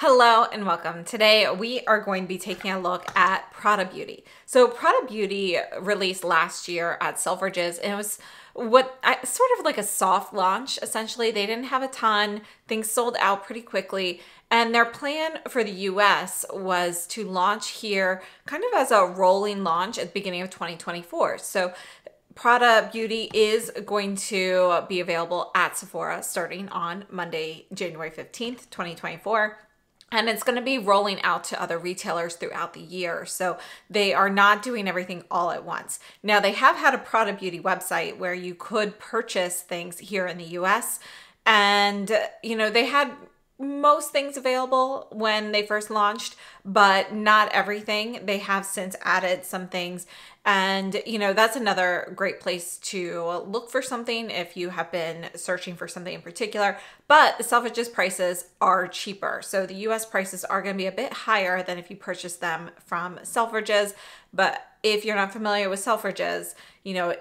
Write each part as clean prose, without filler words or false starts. Hello and welcome. Today we are going to be taking a look at Prada Beauty. So Prada Beauty released last year at Selfridges, and it was sort of like a soft launch. Essentially, they didn't have a ton. Things sold out pretty quickly, and their plan for the US was to launch here kind of as a rolling launch at the beginning of 2024. So Prada Beauty is going to be available at Sephora starting on Monday, January 15th, 2024. And it's going to be rolling out to other retailers throughout the year. So they are not doing everything all at once. Now, they have had a Prada Beauty website where you could purchase things here in the US. And, you know, they had most things available when they first launched, but not everything. They have since added some things. And, you know, that's another great place to look for something if you have been searching for something in particular. But the Selfridges prices are cheaper. So the US prices are going to be a bit higher than if you purchase them from Selfridges. But if you're not familiar with Selfridges, you know,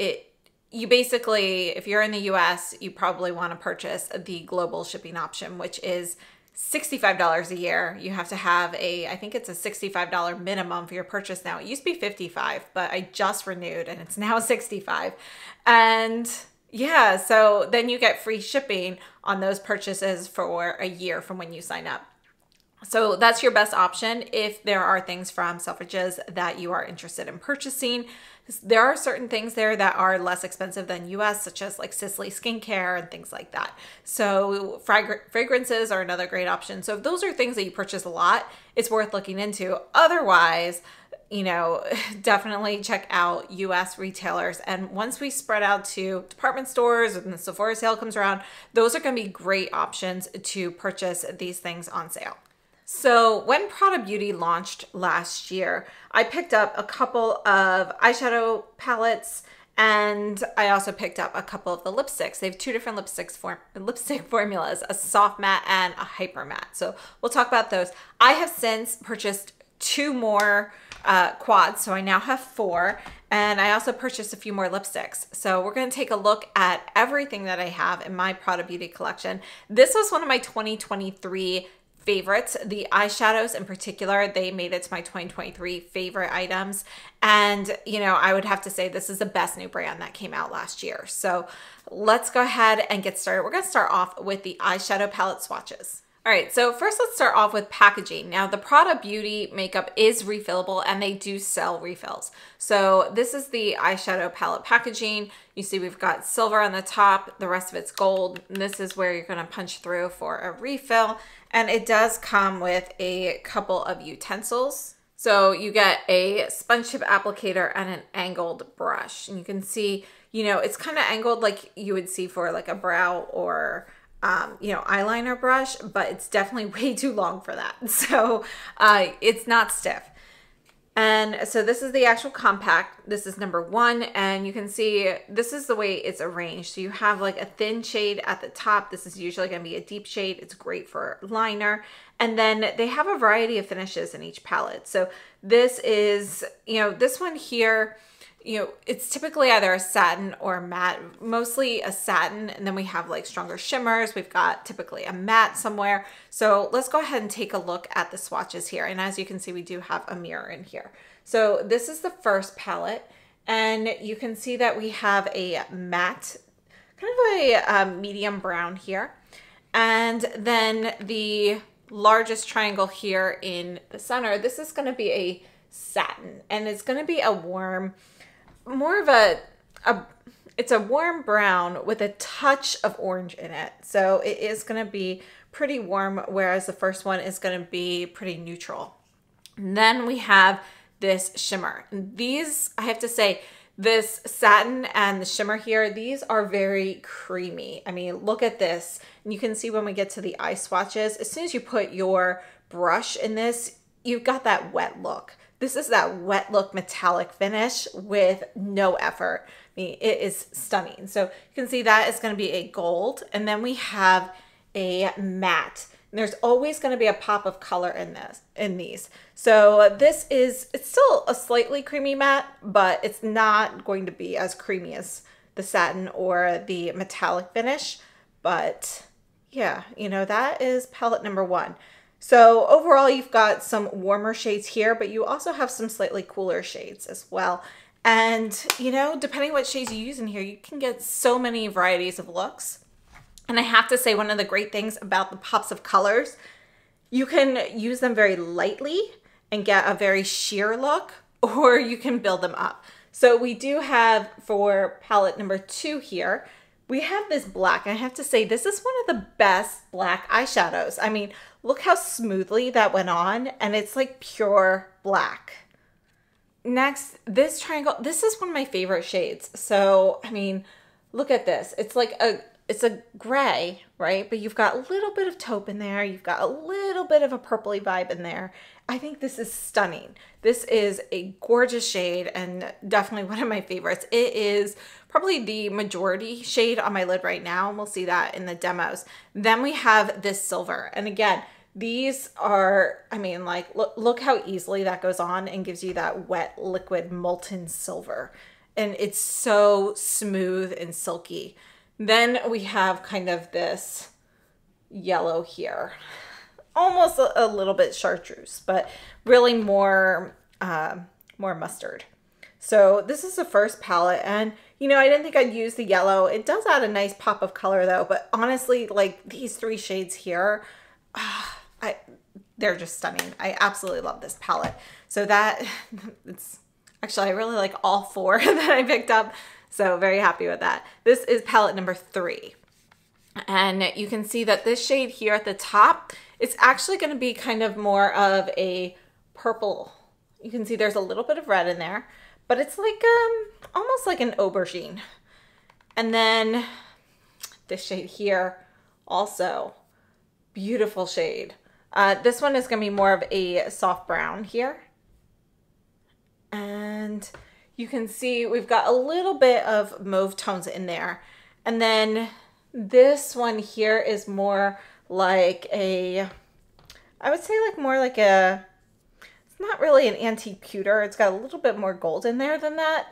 you basically, if you're in the US, you probably want to purchase the global shipping option, which is $65 a year. You have to have I think it's a $65 minimum for your purchase now. It used to be $55, but I just renewed and it's now $65. And yeah, so then you get free shipping on those purchases for a year from when you sign up. So that's your best option if there are things from Selfridges that you are interested in purchasing. There are certain things there that are less expensive than US, such as like Sisley skincare and things like that. So fragrances are another great option. So if those are things that you purchase a lot, it's worth looking into. Otherwise, you know, definitely check out US retailers. And once we spread out to department stores and the Sephora sale comes around, those are going to be great options to purchase these things on sale. So when Prada Beauty launched last year, I picked up a couple of eyeshadow palettes, and I also picked up a couple of the lipsticks. They have two different lipstick formulas, a soft matte and a hyper matte. So we'll talk about those. I have since purchased two more quads, so I now have four, and I also purchased a few more lipsticks. So we're going to take a look at everything that I have in my Prada Beauty collection. This was one of my 2023 favorites. The eyeshadows in particular, they made it to my 2023 favorite items. And, you know, I would have to say this is the best new brand that came out last year. So let's go ahead and get started. We're going to start off with the eyeshadow palette swatches. All right, so first let's start off with packaging. Now, the Prada Beauty makeup is refillable, and they do sell refills. So this is the eyeshadow palette packaging. You see we've got silver on the top, the rest of it's gold. And this is where you're gonna punch through for a refill. And it does come with a couple of utensils. So you get a sponge tip applicator and an angled brush. And you can see, you know, it's kind of angled like you would see for like a brow or you know, eyeliner brush, but it's definitely way too long for that. So it's not stiff. And so this is the actual compact. This is number one. And you can see this is the way it's arranged. So you have like a thin shade at the top. This is usually going to be a deep shade. It's great for liner. And then they have a variety of finishes in each palette. So this is, you know, this one here, you know, it's typically either a satin or a matte, mostly a satin. And then we have like stronger shimmers. We've got typically a matte somewhere. So let's go ahead and take a look at the swatches here. And as you can see, we do have a mirror in here. So this is the first palette. And you can see that we have a matte, kind of a medium brown here. And then the largest triangle here in the center, this is going to be a satin. And it's going to be a warm, more of it's a warm brown with a touch of orange in it. So it is going to be pretty warm, whereas the first one is going to be pretty neutral. And then we have this shimmer. These, I have to say, this satin and the shimmer here, these are very creamy. I mean, look at this. And you can see when we get to the eye swatches, as soon as you put your brush in this, you've got that wet look. This is that wet look metallic finish with no effort. I mean, it is stunning. So you can see that is going to be a gold, and then we have a matte. And there's always going to be a pop of color in this, in these. So this is, it's still a slightly creamy matte, but it's not going to be as creamy as the satin or the metallic finish. But yeah, you know, that is palette number one. So overall, you've got some warmer shades here, but you also have some slightly cooler shades as well. And, you know, depending what shades you use in here, you can get so many varieties of looks. And I have to say, one of the great things about the pops of colors, you can use them very lightly and get a very sheer look, or you can build them up. So we do have, for palette number 2 here, we have this black. And I have to say, this is one of the best black eyeshadows. I mean, look how smoothly that went on, and it's like pure black. Next, this triangle, this is one of my favorite shades. So, I mean, look at this. It's like a gray, right? But you've got a little bit of taupe in there. You've got a little bit of a purpley vibe in there. I think this is stunning. This is a gorgeous shade and definitely one of my favorites. It is probably the majority shade on my lid right now, and we'll see that in the demos. Then we have this silver. And again, these are, I mean, like, look how easily that goes on and gives you that wet, liquid, molten silver. And it's so smooth and silky. Then we have kind of this yellow here, almost a little bit chartreuse, but really more, more mustard. So this is the first palette, and you know, I didn't think I'd use the yellow. It does add a nice pop of color though, but honestly, like these 3 shades here, they're just stunning. I absolutely love this palette. So that, it's actually, I really like all 4 that I picked up. So very happy with that. This is palette number 3. And you can see that this shade here at the top, it's actually going to be kind of more of a purple. You can see there's a little bit of red in there, but it's like almost like an aubergine. And then this shade here, also beautiful shade. This one is going to be more of a soft brown here. And you can see we've got a little bit of mauve tones in there. And then this one here is more like a, I would say like more like a, it's not really an antique pewter. It's got a little bit more gold in there than that.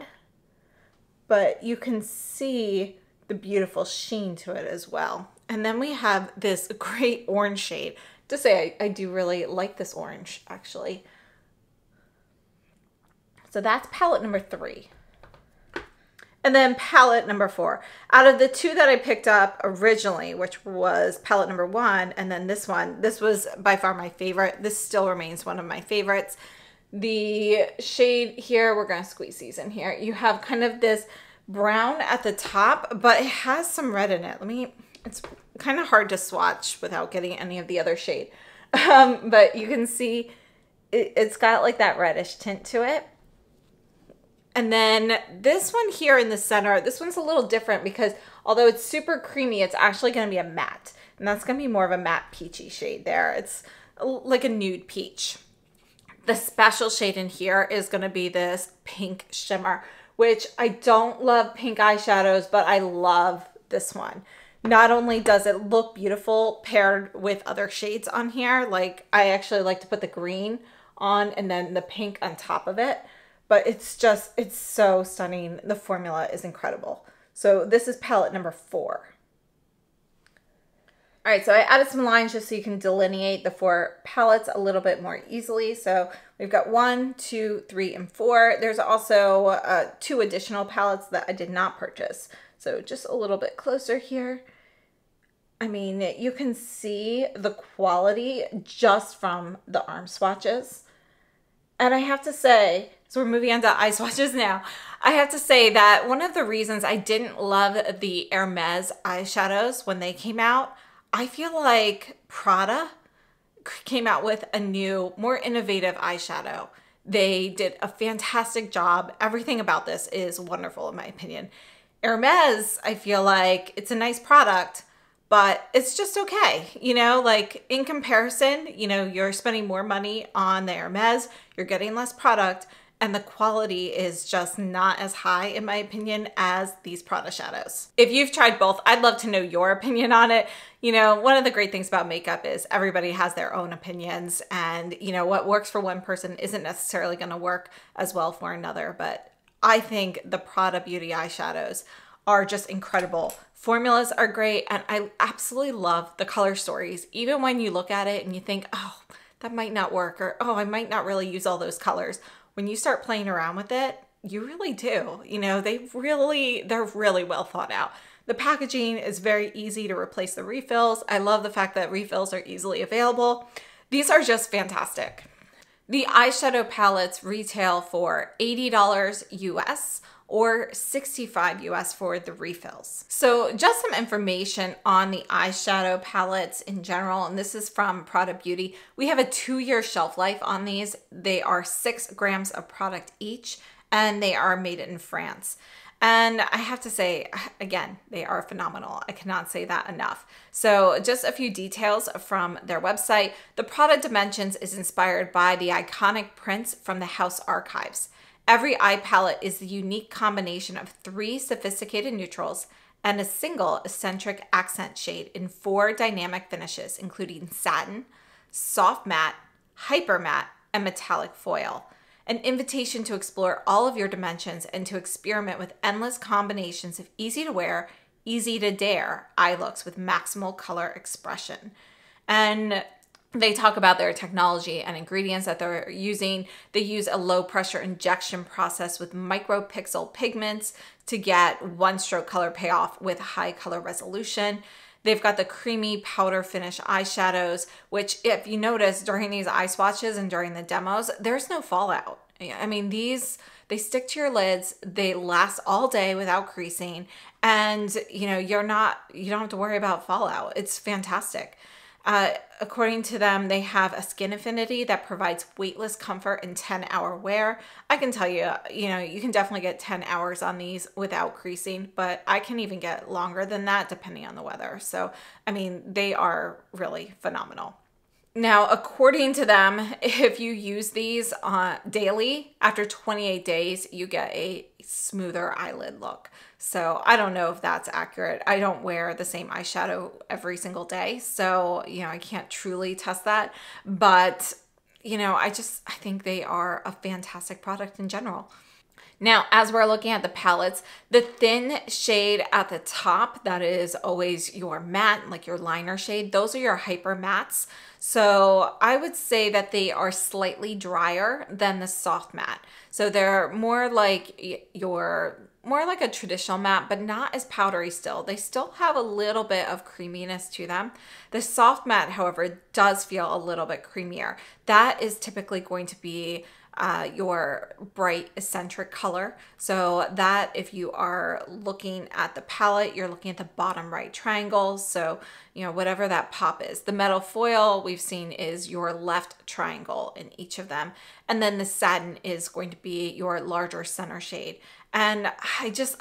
But you can see the beautiful sheen to it as well. And then we have this great orange shade. To say, I do really like this orange actually. So that's palette number 3. And then palette number 4. Out of the 2 that I picked up originally, which was palette number 1 and then this one, this was by far my favorite. This still remains one of my favorites. The shade here, we're going to squeeze these in here. You have kind of this brown at the top, but it has some red in it. Let me, it's kind of hard to swatch without getting any of the other shade. But you can see it's got like that reddish tint to it. And then this one here in the center, this one's a little different because although it's super creamy, it's actually going to be a matte. And that's going to be more of a matte peachy shade there. It's like a nude peach. The special shade in here is going to be this pink shimmer, which I don't love pink eyeshadows, but I love this one. Not only does it look beautiful paired with other shades on here, like I actually like to put the green on and then the pink on top of it. But it's just, it's so stunning. The formula is incredible. So this is palette number 4. All right, so I added some lines just so you can delineate the 4 palettes a little bit more easily. So we've got 1, 2, 3, and 4. There's also 2 additional palettes that I did not purchase. So just a little bit closer here. I mean, you can see the quality just from the arm swatches. And I have to say, so we're moving on to eye swatches now. I have to say that one of the reasons I didn't love the Hermes eyeshadows when they came out, I feel like Prada came out with a new, more innovative eyeshadow. They did a fantastic job. Everything about this is wonderful in my opinion. Hermes, I feel like it's a nice product, but it's just okay, you know, like in comparison, you know, you're spending more money on the Hermes, you're getting less product, and the quality is just not as high, in my opinion, as these Prada shadows. If you've tried both, I'd love to know your opinion on it. You know, one of the great things about makeup is everybody has their own opinions, and you know, what works for one person isn't necessarily gonna work as well for another, but I think the Prada Beauty eyeshadows are just incredible. Formulas are great, and I absolutely love the color stories. Even when you look at it and you think, oh, that might not work, or oh, I might not really use all those colors. When you start playing around with it, you really do. You know, they're really well thought out. The packaging is very easy to replace the refills. I love the fact that refills are easily available. These are just fantastic. The eyeshadow palettes retail for $80 US or $65 US for the refills. So just some information on the eyeshadow palettes in general, and this is from Prada Beauty. We have a 2-year shelf life on these. They are 6 grams of product each, and they are made in France. And I have to say, again, they are phenomenal. I cannot say that enough. So just a few details from their website. The Prada Dimensions is inspired by the iconic prints from the house archives. Every eye palette is the unique combination of 3 sophisticated neutrals and a single eccentric accent shade in 4 dynamic finishes, including satin, soft matte, hyper matte, and metallic foil. An invitation to explore all of your dimensions and to experiment with endless combinations of easy-to-wear, easy-to-dare eye looks with maximal color expression. And they talk about their technology and ingredients that they're using. They use a low-pressure injection process with micropixel pigments to get one-stroke color payoff with high color resolution. They've got the creamy powder finish eyeshadows, which if you notice during these eye swatches and during the demos, there's no fallout. I mean, these, they stick to your lids, they last all day without creasing, and you know, you don't have to worry about fallout. It's fantastic. According to them, they have a skin affinity that provides weightless comfort in 10-hour wear. I can tell you, you know, you can definitely get 10 hours on these without creasing, but I can even get longer than that depending on the weather. So, I mean, they are really phenomenal. Now, according to them, if you use these daily, after 28 days, you get a smoother eyelid look. So I don't know if that's accurate. I don't wear the same eyeshadow every single day, so you know, I can't truly test that. But you know, I think they are a fantastic product in general. Now, as we're looking at the palettes, the thin shade at the top, that is always your matte, like your liner shade, those are your hyper mattes. So I would say that they are slightly drier than the soft matte. So they're more like a traditional matte, but not as powdery still. They still have a little bit of creaminess to them. The soft matte, however, does feel a little bit creamier. That is typically going to be your bright eccentric color. So that if you are looking at the palette, you're looking at the bottom right triangle. So, you know, whatever that pop is. The metal foil we've seen is your left triangle in each of them. And then the satin is going to be your larger center shade. And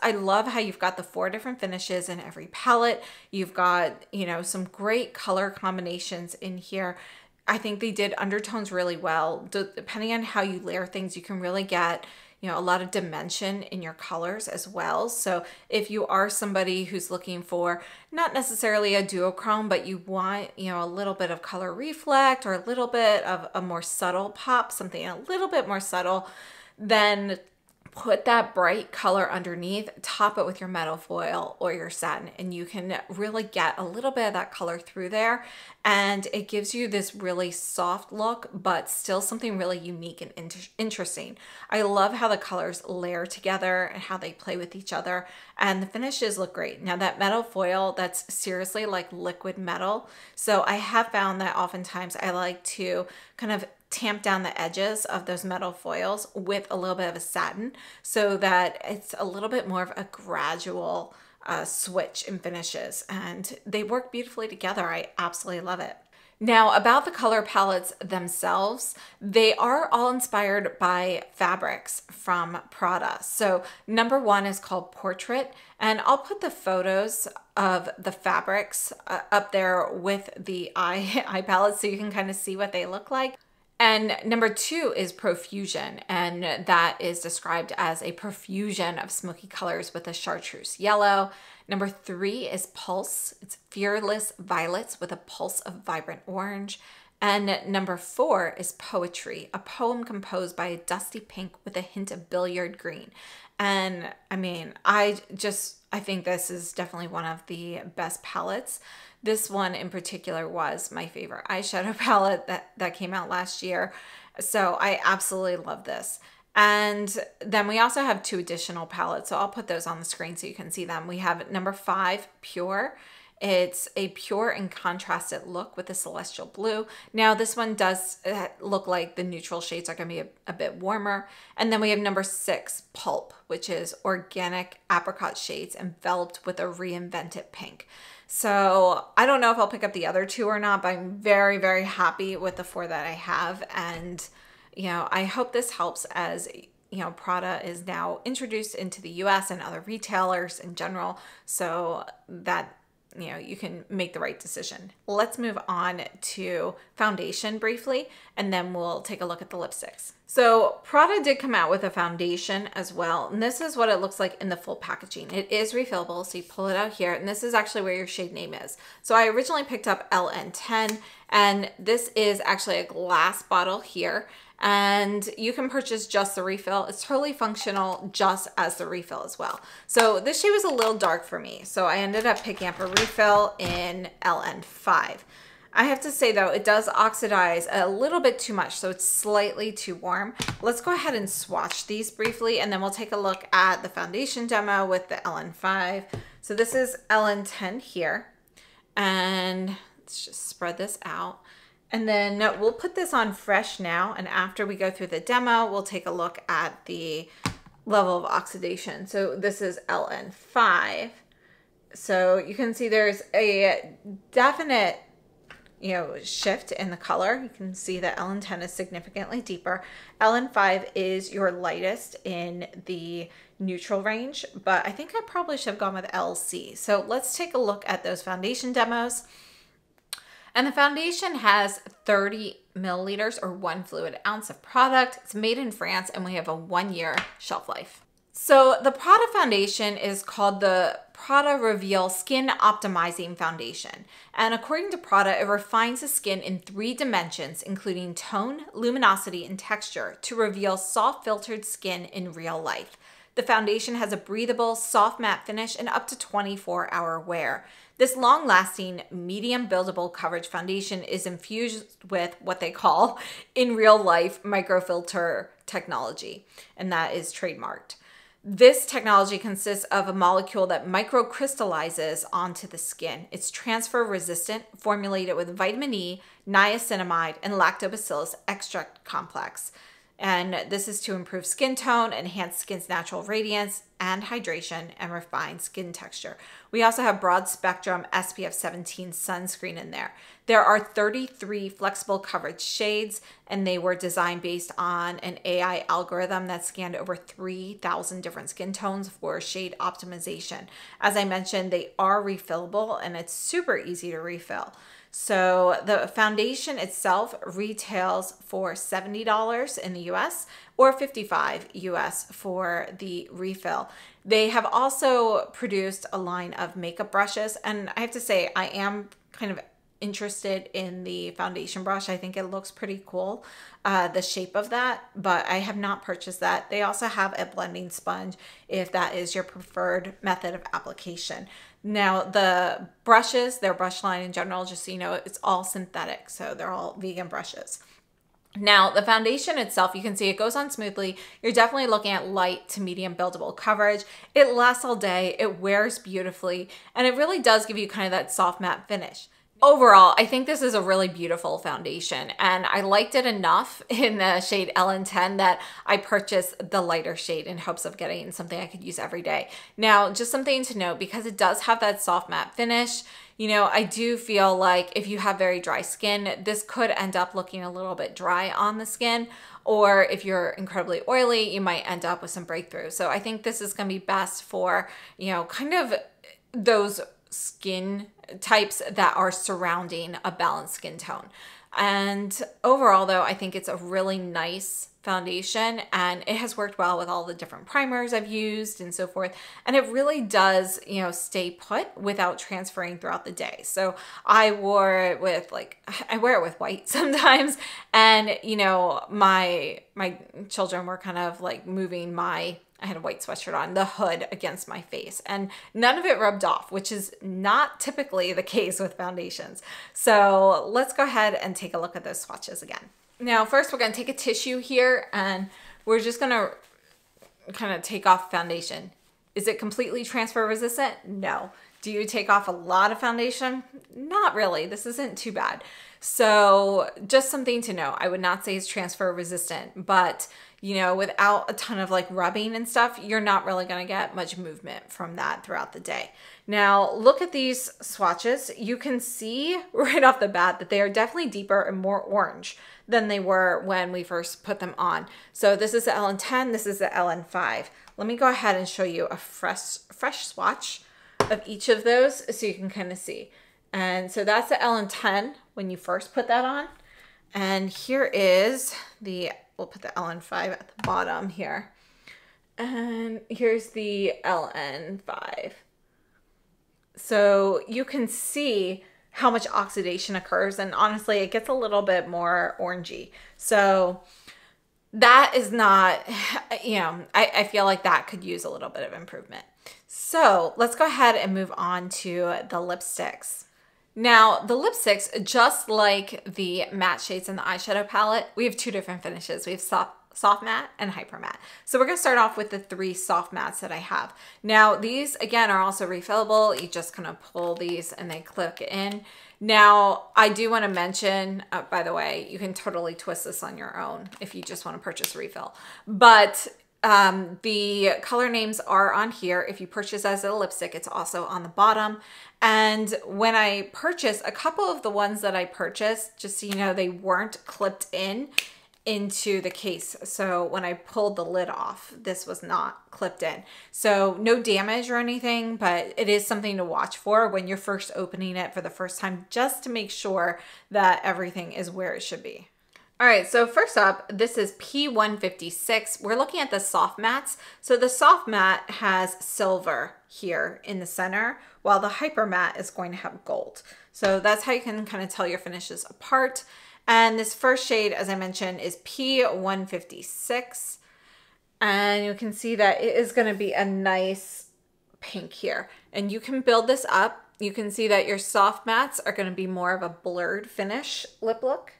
I love how you've got the 4 different finishes in every palette. You've got, you know, some great color combinations in here. I think they did undertones really well. Depending on how you layer things, you can really get, you know, a lot of dimension in your colors as well. So if you are somebody who's looking for not necessarily a duochrome, but you want, you know, a little bit of color reflect or a little bit of a more subtle pop, something a little bit more subtle, then put that bright color underneath, top it with your metal foil or your satin, and you can really get a little bit of that color through there. And it gives you this really soft look, but still something really unique and interesting. I love how the colors layer together and how they play with each other, and the finishes look great. Now that metal foil, that's seriously like liquid metal. So I have found that oftentimes I like to kind of tamp down the edges of those metal foils with a little bit of a satin so that it's a little bit more of a gradual switch in finishes, and they work beautifully together. I absolutely love it. Now, about the color palettes themselves, they are all inspired by fabrics from Prada. So number 1 is called Portrait, and I'll put the photos of the fabrics up there with the eye palettes so you can kind of see what they look like. And number 2 is Profusion, and that is described as a profusion of smoky colors with a chartreuse yellow. Number 3 is Pulse. It's fearless violets with a pulse of vibrant orange. And number 4 is Poetry, a poem composed by a dusty pink with a hint of billiard green. And I mean, I think this is definitely one of the best palettes. This one in particular was my favorite eyeshadow palette that came out last year. So I absolutely love this. And then we also have 2 additional palettes. So I'll put those on the screen so you can see them. We have number 5, Pure. It's a pure and contrasted look with a celestial blue. Now this one does look like the neutral shades are going to be a bit warmer. And then we have number 6, Pulp, which is organic apricot shades enveloped with a reinvented pink. So I don't know if I'll pick up the other 2 or not, but I'm very, very happy with the 4 that I have. And, you know, I hope this helps as, you know, Prada is now introduced into the US and other retailers in general, so that, you know, you can make the right decision. Let's move on to foundation briefly, and then we'll take a look at the lipsticks. So Prada did come out with a foundation as well, and this is what it looks like in the full packaging. It is refillable, so you pull it out here, and this is actually where your shade name is. So I originally picked up LN10, and this is actually a glass bottle here, and you can purchase just the refill. It's totally functional just as the refill as well. So this shade was a little dark for me, so I ended up picking up a refill in LN5. I have to say though, it does oxidize a little bit too much, so it's slightly too warm. Let's go ahead and swatch these briefly, and then we'll take a look at the foundation demo with the LN5. So this is LN10 here, and let's just spread this out. And then we'll put this on fresh now, and after we go through the demo, we'll take a look at the level of oxidation. So this is LN5. So you can see there's a definite, you know, shift in the color. You can see that LN10 is significantly deeper. LN5 is your lightest in the neutral range, but I think I probably should have gone with LC. So let's take a look at those foundation demos. And the foundation has 30 milliliters or 1 fluid ounce of product. It's made in France, and we have a 1-year shelf life. So the Prada foundation is called the Prada Reveal Skin Optimizing Foundation. And according to Prada, it refines the skin in 3 dimensions, including tone, luminosity, and texture, to reveal soft filtered skin in real life. The foundation has a breathable, soft matte finish and up to 24-hour wear. This long-lasting, medium buildable coverage foundation is infused with what they call in real life microfilter technology, and that is trademarked. This technology consists of a molecule that microcrystallizes onto the skin. It's transfer resistant, formulated with vitamin E, niacinamide, and lactobacillus extract complex. And this is to improve skin tone, enhance skin's natural radiance and hydration, and refine skin texture. We also have broad spectrum SPF 17 sunscreen in there. There are 33 flexible coverage shades, and they were designed based on an AI algorithm that scanned over 3,000 different skin tones for shade optimization. As I mentioned, they are refillable, and it's super easy to refill. So the foundation itself retails for $70 in the US or $55 US for the refill. They have also produced a line of makeup brushes, and I have to say I am kind of interested in the foundation brush. I think it looks pretty cool, the shape of that, but I have not purchased that. They also have a blending sponge if that is your preferred method of application. Now the brushes, their brush line in general, just so you know, it's all synthetic, so they're all vegan brushes. Now the foundation itself, you can see it goes on smoothly. You're definitely looking at light to medium buildable coverage. It lasts all day, it wears beautifully, and it really does give you kind of that soft matte finish. Overall, I think this is a really beautiful foundation, and I liked it enough in the shade LN10 that I purchased the lighter shade in hopes of getting something I could use every day. Now, just something to note, because it does have that soft matte finish, you know, I do feel like if you have very dry skin, this could end up looking a little bit dry on the skin, or if you're incredibly oily, you might end up with some breakthrough. So I think this is going to be best for, you know, kind of those skin types that are surrounding a balanced skin tone. And overall though, I think it's a really nice foundation, and it has worked well with all the different primers I've used and so forth, and it really does, you know, stay put without transferring throughout the day. So I wore it with, like, I wear it with white sometimes, and, you know, my children were kind of like moving my, I had a white sweatshirt on, the hood against my face, and none of it rubbed off, which is not typically the case with foundations. So let's go ahead and take a look at those swatches again. Now, first we're going to take a tissue here and we're just going to kind of take off foundation. Is it completely transfer resistant? No. Do you take off a lot of foundation? Not really. This isn't too bad. So just something to know. I would not say it's transfer resistant, but, you know, without a ton of like rubbing and stuff, you're not really going to get much movement from that throughout the day. Now look at these swatches. You can see right off the bat that they are definitely deeper and more orange than they were when we first put them on. So this is the LN10, this is the LN5. Let me go ahead and show you a fresh swatch of each of those so you can kind of see. And so that's the LN10 when you first put that on. And here is the, we'll put the LN5 at the bottom here. And here's the LN5. So you can see how much oxidation occurs. And honestly, it gets a little bit more orangey. So that is not, you know, I feel like that could use a little bit of improvement. So let's go ahead and move on to the lipsticks. Now, the lipsticks, just like the matte shades in the eyeshadow palette, we have two different finishes. We have soft matte and hyper matte. So we're going to start off with the three soft mattes that I have. Now, these, again, are also refillable. You just kind of pull these and they click in. Now, I do want to mention, by the way, you can totally twist this on your own if you just want to purchase a refill. But the color names are on here. If you purchase as a lipstick, it's also on the bottom. And when I purchased, a couple of the ones that I purchased, just so you know, they weren't clipped in into the case. So when I pulled the lid off, this was not clipped in. So no damage or anything, but it is something to watch for when you're first opening it for the first time, just to make sure that everything is where it should be. All right, so first up, this is P156. We're looking at the soft mattes. So the soft matte has silver here in the center, while the hyper matte is going to have gold. So that's how you can kind of tell your finishes apart. And this first shade, as I mentioned, is P156. And you can see that it is going to be a nice pink here. And you can build this up. You can see that your soft mattes are going to be more of a blurred finish lip look.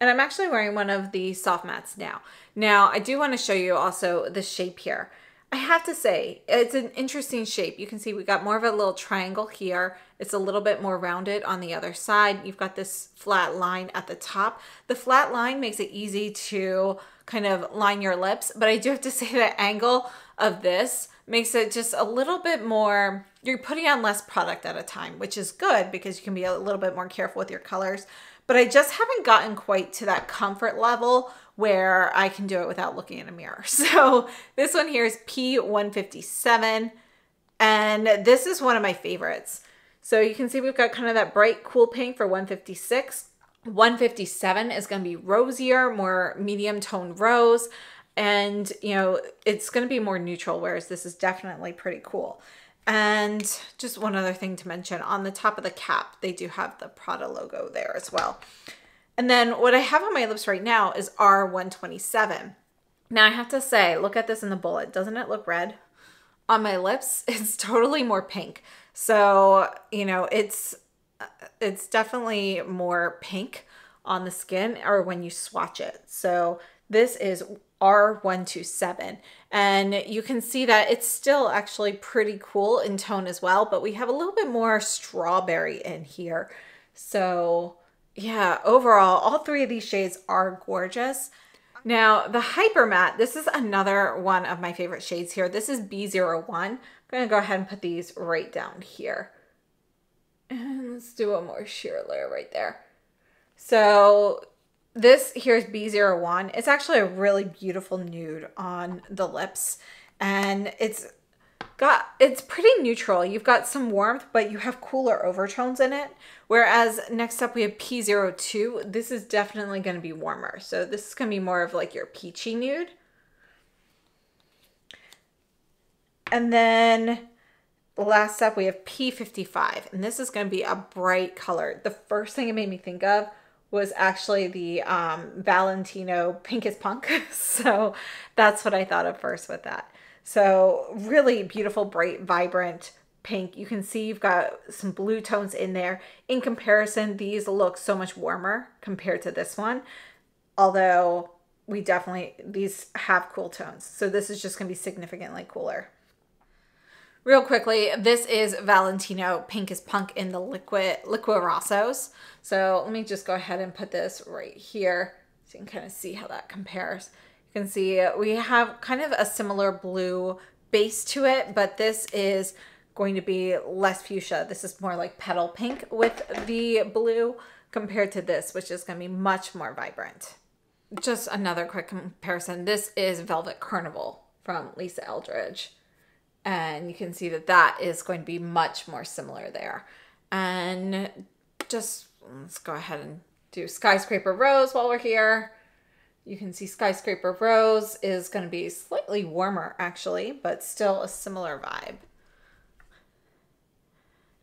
And I'm actually wearing one of the soft mattes now. Now, I do want to show you also the shape here. I have to say, it's an interesting shape. You can see we got more of a little triangle here. It's a little bit more rounded on the other side. You've got this flat line at the top. The flat line makes it easy to kind of line your lips, but I do have to say the angle of this makes it just a little bit more, you're putting on less product at a time, which is good because you can be a little bit more careful with your colors. But I just haven't gotten quite to that comfort level where I can do it without looking in a mirror. So this one here is P157, and this is one of my favorites. So you can see we've got kind of that bright, cool pink for 156. 157 is going to be rosier, more medium tone rose, and, you know, it's going to be more neutral, whereas this is definitely pretty cool. And just one other thing to mention, on the top of the cap, they do have the Prada logo there as well. And then what I have on my lips right now is R127. Now I have to say, look at this in the bullet. Doesn't it look red? On my lips, it's totally more pink. So, you know, it's definitely more pink on the skin or when you swatch it. So this is R127, and you can see that it's still actually pretty cool in tone as well, but we have a little bit more strawberry in here. So yeah, overall, all three of these shades are gorgeous. Now the hyper matte, this is another one of my favorite shades here. This is B01. I'm gonna go ahead and put these right down here. And let's do a more sheer layer right there. So this here's B01. It's actually a really beautiful nude on the lips, and it's it's pretty neutral. You've got some warmth, but you have cooler overtones in it. Whereas next up we have P02. This is definitely going to be warmer. So this is going to be more of like your peachy nude. And then last up we have P55. And this is going to be a bright color. The first thing it made me think of was actually the Valentino Pink Is Punk. So that's what I thought of first with that. So really beautiful, bright, vibrant pink. You can see you've got some blue tones in there. In comparison, these look so much warmer compared to this one. Although we definitely, these have cool tones. So this is just going to be significantly cooler. Real quickly, this is Valentino Pink Is Punk in the Liquirossos. So let me just go ahead and put this right here so you can kind of see how that compares. You can see we have kind of a similar blue base to it, but this is going to be less fuchsia. This is more like petal pink with the blue compared to this, which is going to be much more vibrant. Just another quick comparison. This is Velvet Carnival from Lisa Eldridge. And you can see that that is going to be much more similar there. And just let's go ahead and do Skyscraper Rose while we're here. You can see Skyscraper Rose is going to be slightly warmer actually, but still a similar vibe.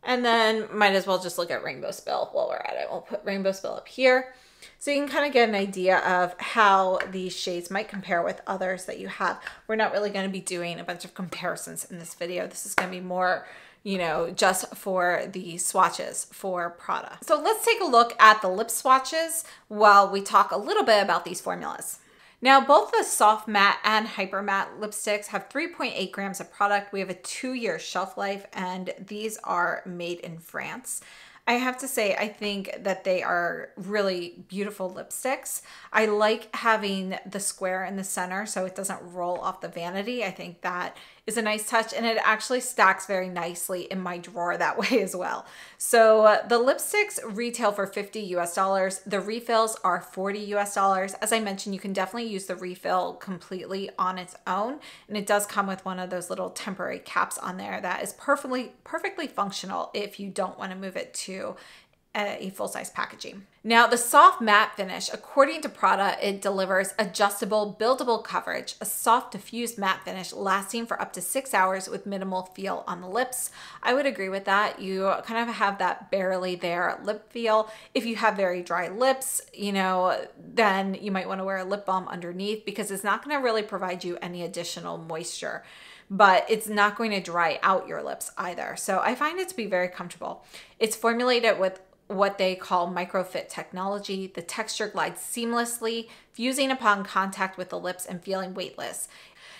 And then might as well just look at Rainbow Spill while we're at it. We'll put Rainbow Spill up here. So you can kind of get an idea of how these shades might compare with others that you have. We're not really going to be doing a bunch of comparisons in this video. This is going to be more, you know, just for the swatches for Prada. So let's take a look at the lip swatches while we talk a little bit about these formulas. Now, both the Soft Matte and Hyper Matte lipsticks have 3.8 grams of product. We have a 2-year shelf life, and these are made in France. I have to say, I think that they are really beautiful lipsticks. I like having the square in the center so it doesn't roll off the vanity. I think that is a nice touch, and it actually stacks very nicely in my drawer that way as well. So the lipsticks retail for $50 US. The refills are $40 US. As I mentioned, you can definitely use the refill completely on its own, and it does come with one of those little temporary caps on there that is perfectly functional if you don't want to move it to a full-size packaging. Now, the Soft Matte finish, according to Prada, it delivers adjustable, buildable coverage, a soft diffused matte finish lasting for up to 6 hours with minimal feel on the lips. I would agree with that. You kind of have that barely there lip feel. If you have very dry lips, you know, then you might want to wear a lip balm underneath because it's not going to really provide you any additional moisture, but it's not going to dry out your lips either. So I find it to be very comfortable. It's formulated with what they call microfit technology. The texture glides seamlessly, fusing upon contact with the lips and feeling weightless.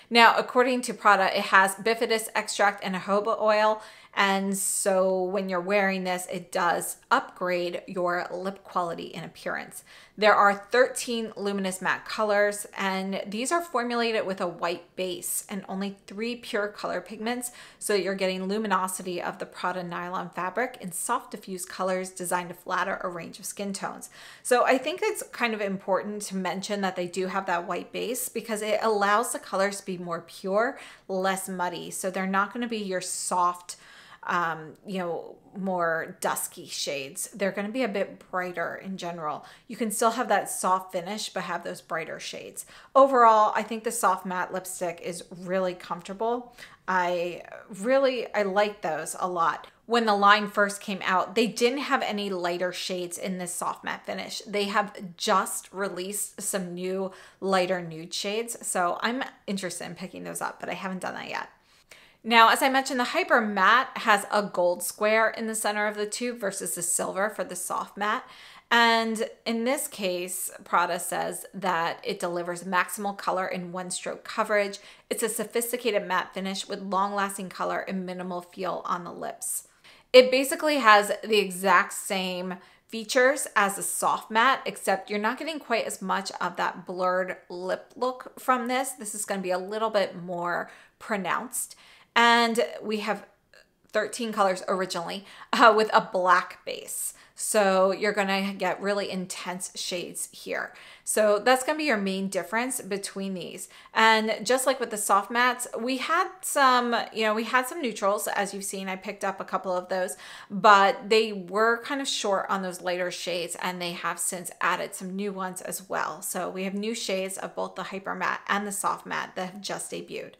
Now, according to Prada, it has bifidus extract and jojoba oil. And so when you're wearing this, it does upgrade your lip quality and appearance. There are 13 luminous matte colors, and these are formulated with a white base and only 3 pure color pigments. So you're getting luminosity of the Prada nylon fabric in soft diffused colors designed to flatter a range of skin tones. So I think it's kind of important to mention that they do have that white base because it allows the colors to be more pure, less muddy. So they're not going to be your soft, you know, more dusky shades. They're going to be a bit brighter in general. You can still have that soft finish, but have those brighter shades. Overall, I think the Soft Matte lipstick is really comfortable. I like those a lot. When the line first came out, they didn't have any lighter shades in this Soft Matte finish. They have just released some new lighter nude shades. So I'm interested in picking those up, but I haven't done that yet. Now, as I mentioned, the Hyper Matte has a gold square in the center of the tube versus the silver for the Soft Matte. And in this case, Prada says that it delivers maximal color in 1-stroke coverage. It's a sophisticated matte finish with long-lasting color and minimal feel on the lips. It basically has the exact same features as a Soft Matte, except you're not getting quite as much of that blurred lip look from this. This is going to be a little bit more pronounced. And we have 13 colors originally with a black base. So you're gonna get really intense shades here. So that's gonna be your main difference between these. And just like with the soft mattes, we had some, we had some neutrals, as you've seen, I picked up a couple of those, but they were kind of short on those lighter shades, and they have since added some new ones as well. So we have new shades of both the hyper matte and the soft matte that have just debuted.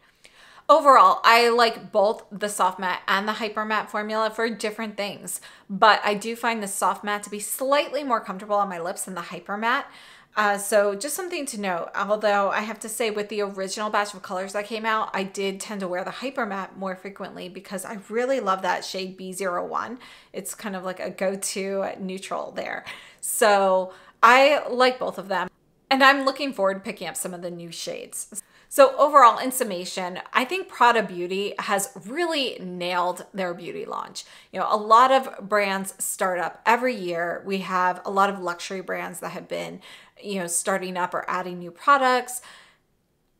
Overall, I like both the soft matte and the hyper matte formula for different things, but I do find the soft matte to be slightly more comfortable on my lips than the hyper matte. So just something to note, although I have to say with the original batch of colors that came out, I did tend to wear the hyper matte more frequently because I really love that shade B01. It's kind of like a go-to neutral there. So I like both of them, and I'm looking forward to picking up some of the new shades. So overall, in summation, I think Prada Beauty has really nailed their beauty launch. A lot of brands start up every year. We have a lot of luxury brands that have been, starting up or adding new products.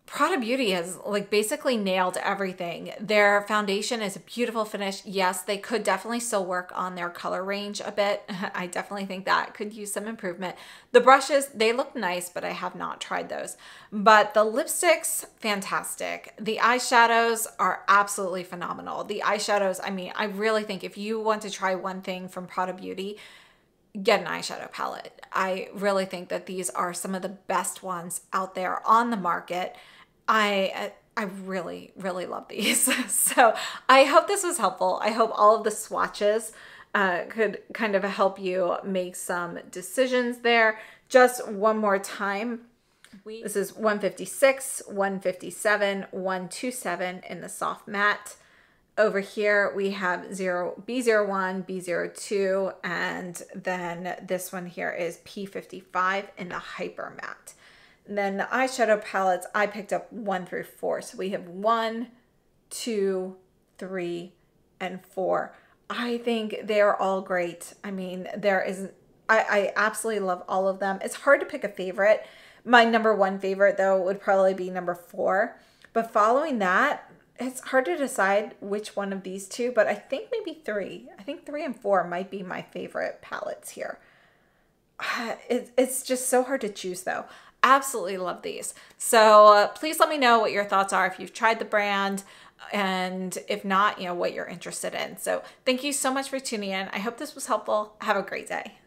Prada Beauty has basically nailed everything. Their foundation is a beautiful finish. Yes, they could definitely still work on their color range a bit. I definitely think that could use some improvement. The brushes, they look nice, but I have not tried those. But the lipsticks, fantastic. The eyeshadows are absolutely phenomenal. The eyeshadows, I mean, I really think if you want to try one thing from Prada Beauty, get an eyeshadow palette. I really think that these are some of the best ones out there on the market. I really, really love these. So I hope this was helpful. I hope all of the swatches could kind of help you make some decisions there. Just one more time. This is 156, 157, 127 in the soft matte. Over here, we have B01, B02, and then this one here is P55 in the hyper matte. And then the eyeshadow palettes, I picked up 1 through 4. So we have 1, 2, 3, and 4. I think they're all great. I mean, I absolutely love all of them. It's hard to pick a favorite. My number one favorite though would probably be number 4. But following that, it's hard to decide which one of these two, but I think maybe 3. I think 3 and 4 might be my favorite palettes here. It's just so hard to choose though. Absolutely love these. So please let me know what your thoughts are if you've tried the brand, and if not, what you're interested in. So thank you so much for tuning in. I hope this was helpful. Have a great day.